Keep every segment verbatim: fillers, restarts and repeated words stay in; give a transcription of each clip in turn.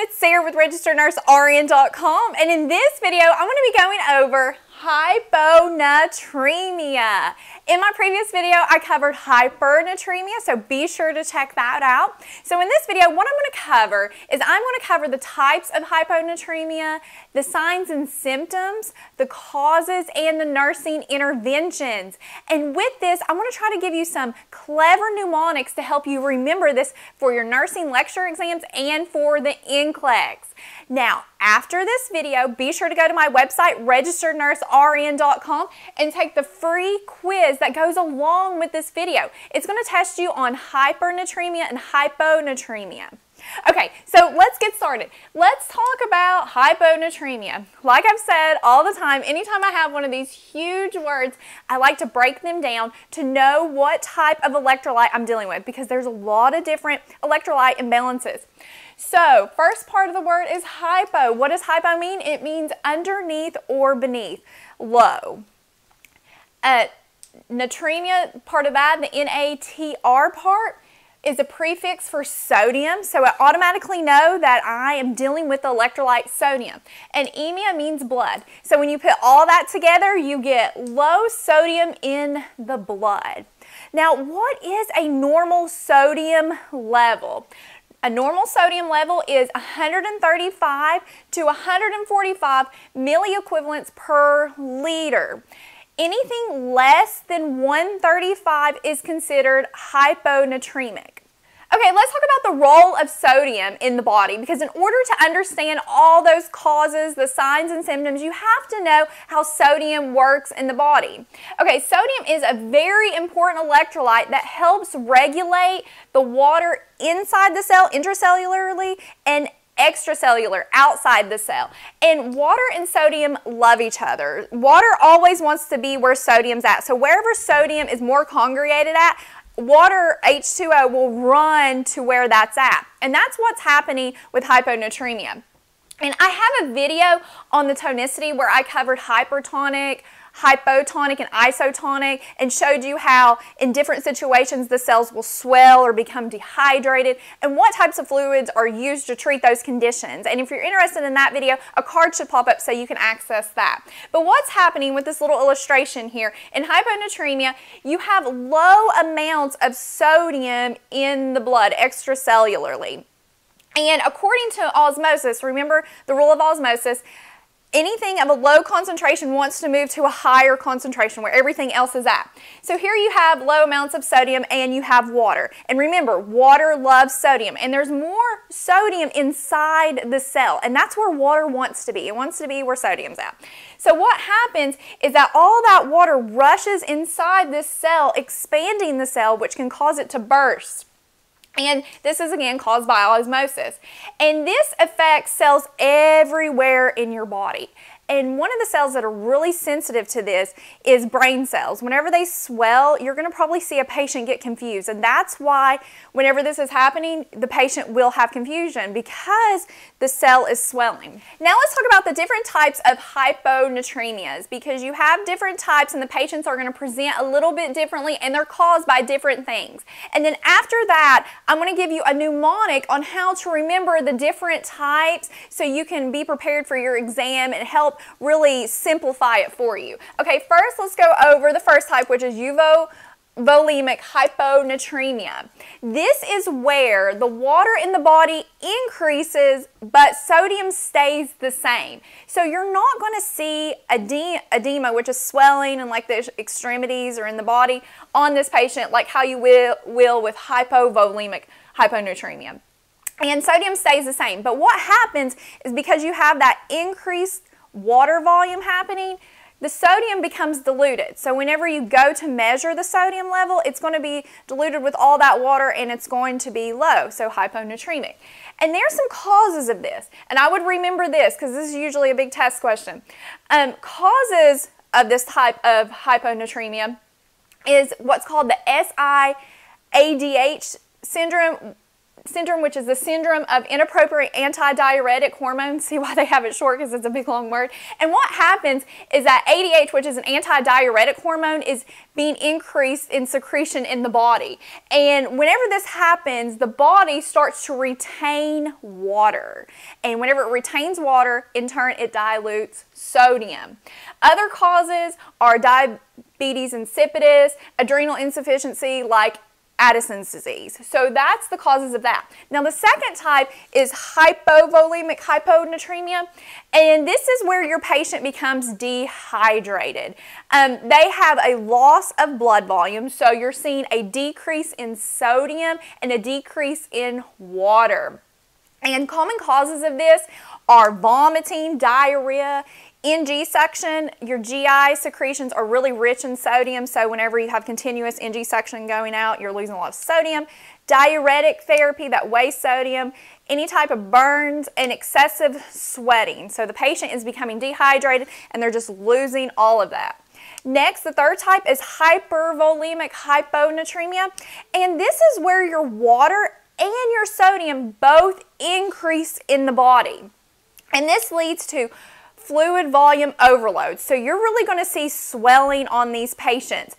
everyone, it's Sarah with Registered Nurse R N dot com, and in this video I'm going to be going over hyponatremia. In my previous video I covered hypernatremia, so be sure to check that out. So in this video what I'm going to cover is I'm going to cover the types of hyponatremia, the signs and symptoms, the causes, and the nursing interventions. And with this I'm going to try to give you some clever mnemonics to help you remember this for your nursing lecture exams and for the N C L E X. Now, after this video, be sure to go to my website, Registered Nurse R N dot com, and take the free quiz that goes along with this video. It's going to test you on hypernatremia and hyponatremia. Okay, so let's get started. Let's talk about hyponatremia. Like I've said all the time, anytime I have one of these huge words, I like to break them down to know what type of electrolyte I'm dealing with, because there's a lot of different electrolyte imbalances. So, first part of the word is hypo. What does hypo mean? It means underneath or beneath, low. Uh, natremia, part of that, the N A T R part, is a prefix for sodium, so I automatically know that I am dealing with the electrolyte sodium. And emia means blood. So when you put all that together, you get low sodium in the blood. Now, what is a normal sodium level? A normal sodium level is one thirty-five to one forty-five milliequivalents per liter. Anything less than one thirty-five is considered hyponatremic. Okay, let's talk about the role of sodium in the body, because in order to understand all those causes, the signs and symptoms, you have to know how sodium works in the body. Okay, sodium is a very important electrolyte that helps regulate the water inside the cell, intracellularly, and extracellular, outside the cell. And water and sodium love each other. Water always wants to be where sodium's at. So wherever sodium is more congregated at, water, H two O, will run to where that's at. And that's what's happening with hyponatremia. And I have a video on the tonicity where I covered hypertonic, hypotonic, and isotonic, and showed you how in different situations the cells will swell or become dehydrated and what types of fluids are used to treat those conditions. And if you're interested in that video, a card should pop up so you can access that. But what's happening with this little illustration here, in hyponatremia you have low amounts of sodium in the blood extracellularly, and according to osmosis, remember the rule of osmosis, anything of a low concentration wants to move to a higher concentration where everything else is at. So here you have low amounts of sodium and you have water. And remember, water loves sodium, and there's more sodium inside the cell, and that's where water wants to be. It wants to be where sodium's at. So what happens is that all that water rushes inside this cell, expanding the cell, which can cause it to burst. And this is again caused by osmosis. And this affects cells everywhere in your body. And one of the cells that are really sensitive to this is brain cells. Whenever they swell, you're going to probably see a patient get confused. And that's why whenever this is happening, the patient will have confusion, because the cell is swelling. Now let's talk about the different types of hyponatremias, because you have different types and the patients are going to present a little bit differently, and they're caused by different things. And then after that, I'm going to give you a mnemonic on how to remember the different types so you can be prepared for your exam and help really simplify it for you. Okay, first let's go over the first type, which is euvolemic hyponatremia. This is where the water in the body increases but sodium stays the same. So you're not going to see edema, which is swelling and like the extremities or in the body, on this patient like how you will, will with hypovolemic hyponatremia. And sodium stays the same. But what happens is, because you have that increased water volume happening, the sodium becomes diluted. So whenever you go to measure the sodium level, it's going to be diluted with all that water and it's going to be low, so hyponatremic. And there's some causes of this, and I would remember this because this is usually a big test question. Um, causes of this type of hyponatremia is what's called the S I A D H syndrome, syndrome, which is the syndrome of inappropriate antidiuretic hormone. See why they have it short, because it's a big long word. And what happens is that A D H, which is an antidiuretic hormone, is being increased in secretion in the body. And whenever this happens, the body starts to retain water. And whenever it retains water, in turn, it dilutes sodium. Other causes are diabetes insipidus, adrenal insufficiency, like Addison's disease. So that's the causes of that. Now the second type is hypovolemic hyponatremia, and this is where your patient becomes dehydrated. Um, they have a loss of blood volume, so you're seeing a decrease in sodium and a decrease in water. And common causes of this are vomiting, diarrhea, N G suction. Your G I secretions are really rich in sodium, so whenever you have continuous N G suction going out, you're losing a lot of sodium. Diuretic therapy that wastes sodium, any type of burns, and excessive sweating. So the patient is becoming dehydrated and they're just losing all of that. Next, the third type is hypervolemic hyponatremia, and this is where your water and your sodium both increase in the body, and this leads to fluid volume overload. So you're really going to see swelling on these patients.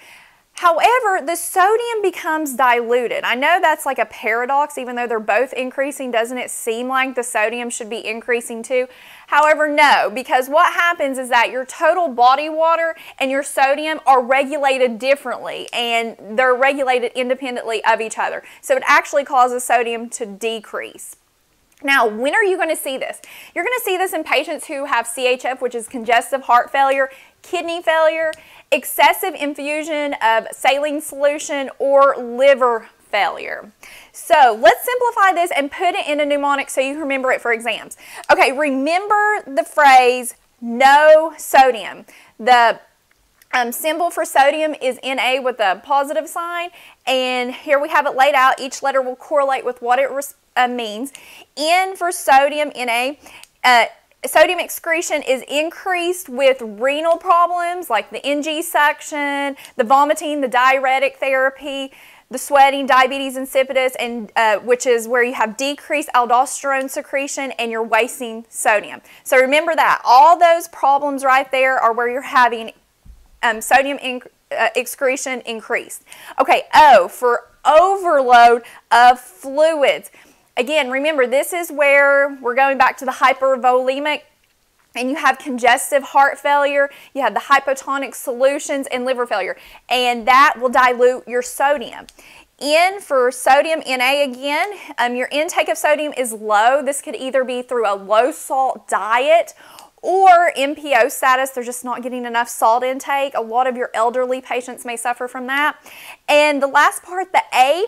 However, the sodium becomes diluted. I know that's like a paradox, even though they're both increasing, doesn't it seem like the sodium should be increasing too? However, no, because what happens is that your total body water and your sodium are regulated differently, and they're regulated independently of each other. So it actually causes sodium to decrease. Now, when are you going to see this? You're going to see this in patients who have C H F, which is congestive heart failure, kidney failure, excessive infusion of saline solution, or liver failure. So let's simplify this and put it in a mnemonic so you remember it for exams. Okay, remember the phrase no sodium. The Um, symbol for sodium is Na with a positive sign, and here we have it laid out. Each letter will correlate with what it uh, means. N for sodium, Na. Uh, sodium excretion is increased with renal problems like the N G suction, the vomiting, the diuretic therapy, the sweating, diabetes insipidus, and uh, which is where you have decreased aldosterone secretion and you're wasting sodium. So remember that. All those problems right there are where you're having Um, sodium inc uh, excretion increased. Okay, O for overload of fluids. Again, remember, this is where we're going back to the hypervolemic, and you have congestive heart failure, you have the hypotonic solutions, and liver failure, and that will dilute your sodium. N for sodium, Na again, um, your intake of sodium is low. This could either be through a low salt diet or M P O status, they're just not getting enough salt intake. A lot of your elderly patients may suffer from that. And the last part, the A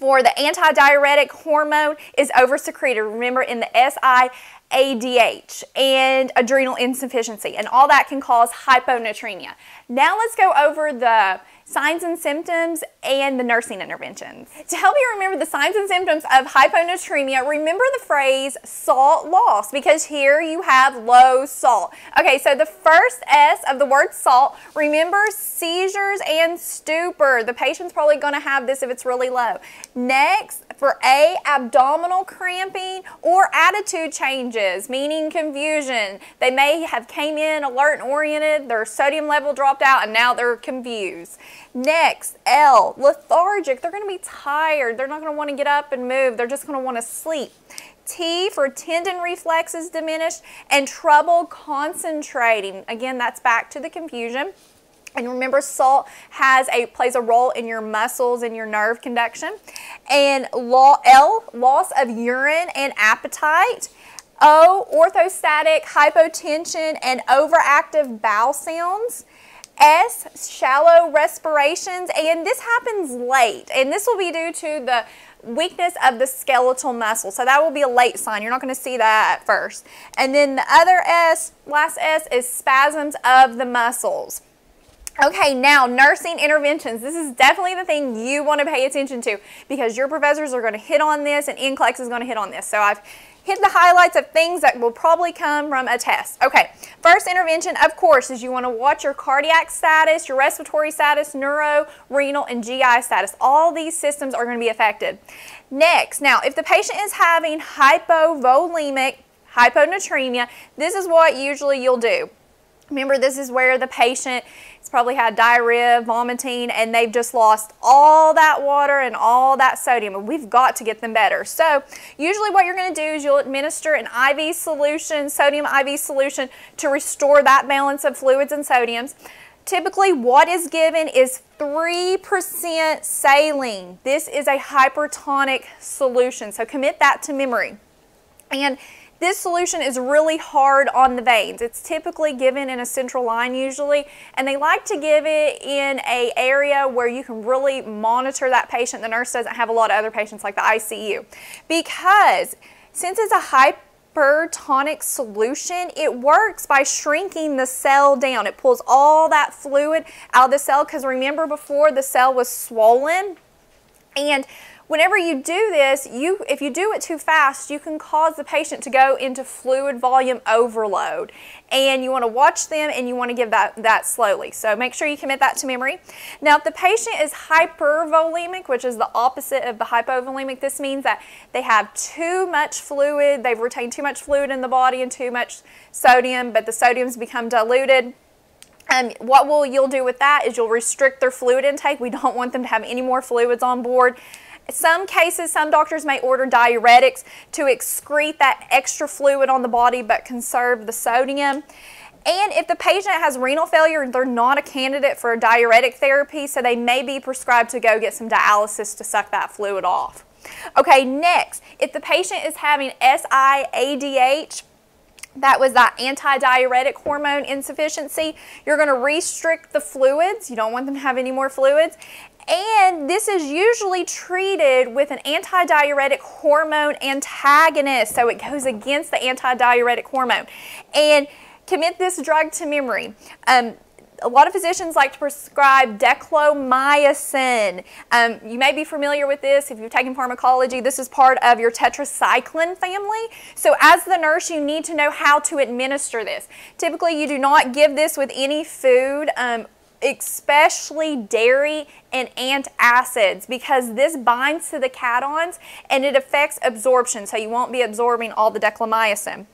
for the antidiuretic hormone, is oversecreted. Remember, in the S I A D H and adrenal insufficiency, and all that can cause hyponatremia. Now let's go over the signs and symptoms and the nursing interventions. To help you remember the signs and symptoms of hyponatremia, remember the phrase salt loss, because here you have low salt. Okay, so the first S of the word salt, remember seizures and stupor. The patient's probably going to have this if it's really low. Next, for A, abdominal cramping or attitude changes, meaning confusion. They may have came in alert and oriented, their sodium level dropped out, and now they're confused. Next, L, lethargic. They're going to be tired. They're not going to want to get up and move. They're just going to want to sleep. T for tendon reflexes diminished and trouble concentrating. Again, that's back to the confusion. And remember, salt has a plays a role in your muscles and your nerve conduction. And L, loss of urine and appetite. O, orthostatic hypotension and overactive bowel sounds. S, shallow respirations, and this happens late, and this will be due to the weakness of the skeletal muscle, so that will be a late sign. You're not going to see that at first. And then the other S, last S, is spasms of the muscles. Okay, now nursing interventions. This is definitely the thing you want to pay attention to because your professors are going to hit on this and N C L E X is going to hit on this. So I've hit the highlights of things that will probably come from a test. Okay, first intervention, of course, is you want to watch your cardiac status, your respiratory status, neuro, renal, and G I status. All these systems are going to be affected. Next, now if the patient is having hypovolemic hyponatremia, this is what usually you'll do. Remember, this is where the patient has probably had diarrhea, vomiting, and they've just lost all that water and all that sodium, and we've got to get them better. So usually what you're going to do is you'll administer an I V solution, sodium I V solution, to restore that balance of fluids and sodiums. Typically what is given is three percent saline. This is a hypertonic solution, so commit that to memory. And this solution is really hard on the veins. It's typically given in a central line usually, and they like to give it in an area where you can really monitor that patient. The nurse doesn't have a lot of other patients like the I C U. Because since it's a hypertonic solution, it works by shrinking the cell down. It pulls all that fluid out of the cell because remember before the cell was swollen. And whenever you do this, you if you do it too fast, you can cause the patient to go into fluid volume overload. And you want to watch them and you want to give that, that slowly. So make sure you commit that to memory. Now, if the patient is hypervolemic, which is the opposite of the hypovolemic, this means that they have too much fluid, they've retained too much fluid in the body and too much sodium, but the sodium's become diluted. Um, what will you'll do with that is you'll restrict their fluid intake. We don't want them to have any more fluids on board. In some cases, some doctors may order diuretics to excrete that extra fluid on the body but conserve the sodium. And if the patient has renal failure, they're not a candidate for a diuretic therapy, so they may be prescribed to go get some dialysis to suck that fluid off. Okay, next, if the patient is having S I A D H, that was that antidiuretic hormone insufficiency, you're going to restrict the fluids. You don't want them to have any more fluids. And this is usually treated with an antidiuretic hormone antagonist, so it goes against the antidiuretic hormone. And commit this drug to memory. Um, a lot of physicians like to prescribe declomycin. Um, you may be familiar with this if you've taken pharmacology. This is part of your tetracycline family. So as the nurse, you need to know how to administer this. Typically, you do not give this with any food, um, especially dairy and antacids, because this binds to the cations and it affects absorption, so you won't be absorbing all the declomycin.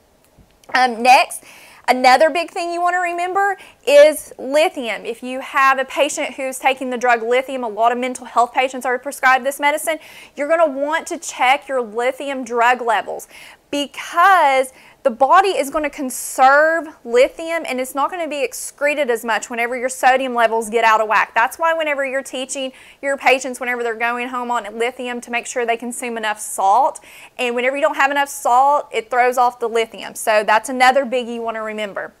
Um, next, another big thing you want to remember is lithium. If you have a patient who's taking the drug lithium, a lot of mental health patients are prescribed this medicine, you're going to want to check your lithium drug levels because the body is going to conserve lithium and it's not going to be excreted as much whenever your sodium levels get out of whack. That's why whenever you're teaching your patients, whenever they're going home on lithium, to make sure they consume enough salt. And whenever you don't have enough salt, it throws off the lithium. So that's another biggie you want to remember.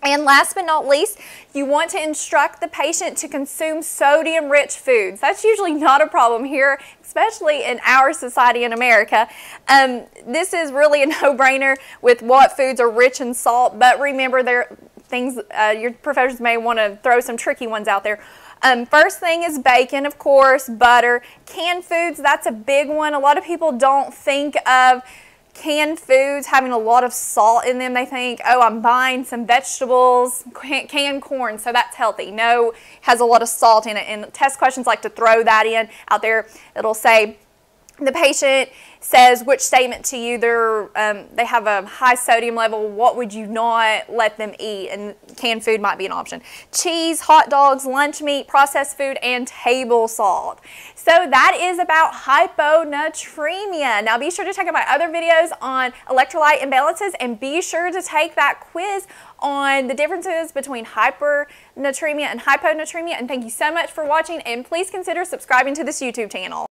And last but not least, you want to instruct the patient to consume sodium-rich foods. That's usually not a problem here, especially in our society in America. Um, this is really a no-brainer with what foods are rich in salt, but remember there things uh, your professors may want to throw some tricky ones out there. Um, first thing is bacon, of course, butter, canned foods, that's a big one. A lot of people don't think of canned foods having a lot of salt in them. They think, oh, I'm buying some vegetables, canned corn, so that's healthy. No, it has a lot of salt in it, and test questions like to throw that in out there. It'll say, the patient says which statement to you, they're, um, they have a high sodium level, what would you not let them eat? And canned food might be an option. Cheese, hot dogs, lunch meat, processed food, and table salt. So that is about hyponatremia. Now be sure to check out my other videos on electrolyte imbalances and be sure to take that quiz on the differences between hypernatremia and hyponatremia. And thank you so much for watching and please consider subscribing to this YouTube channel.